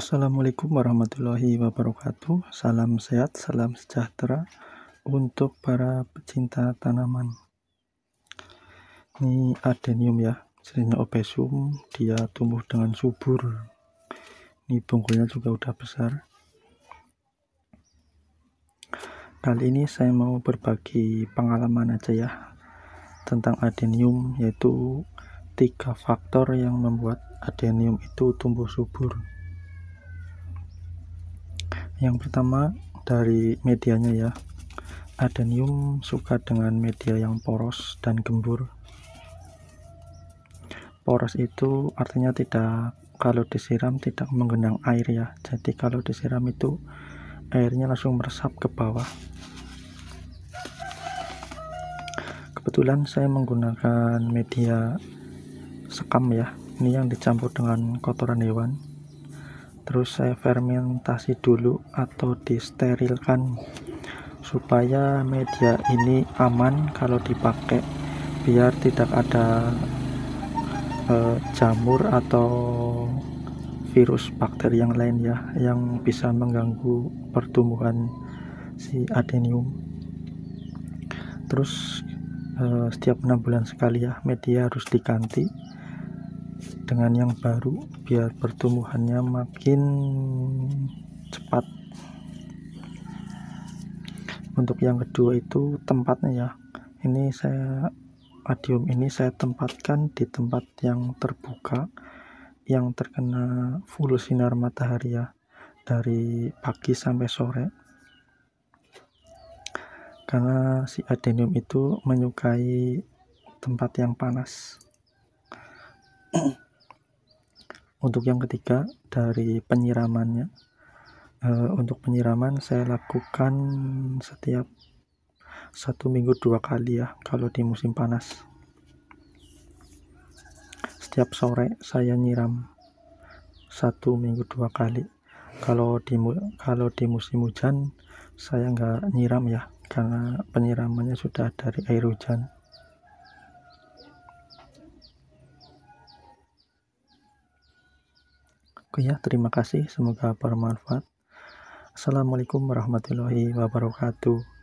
Assalamualaikum warahmatullahi wabarakatuh. Salam sehat, salam sejahtera untuk para pecinta tanaman. Ini adenium ya, jenisnya obesum, dia tumbuh dengan subur. Ini bungkulnya juga udah besar. Kali ini saya mau berbagi pengalaman aja ya tentang adenium, yaitu 3 faktor yang membuat adenium itu tumbuh subur. Yang pertama dari medianya ya, adenium suka dengan media yang poros dan gembur. Poros itu artinya tidak, kalau disiram tidak menggenang air ya, jadi kalau disiram itu airnya langsung meresap ke bawah. Kebetulan saya menggunakan media sekam ya, ini yang dicampur dengan kotoran hewan, terus saya fermentasi dulu atau disterilkan supaya media ini aman kalau dipakai, biar tidak ada jamur atau virus bakteri yang lain ya yang bisa mengganggu pertumbuhan si adenium. Terus setiap 6 bulan sekali ya media harus diganti dengan yang baru biar pertumbuhannya makin cepat. Untuk yang kedua itu tempatnya ya, ini saya adium ini saya tempatkan di tempat yang terbuka yang terkena full sinar matahari ya, dari pagi sampai sore, karena si adenium itu menyukai tempat yang panas. Untuk yang ketiga dari penyiramannya, untuk penyiraman saya lakukan setiap 1 minggu 2 kali ya kalau di musim panas. Setiap sore saya nyiram 1 minggu 2 kali. Kalau di musim hujan saya nggak nyiram ya, karena penyiramannya sudah dari air hujan. Oke ya, terima kasih, semoga bermanfaat. Assalamualaikum warahmatullahi wabarakatuh.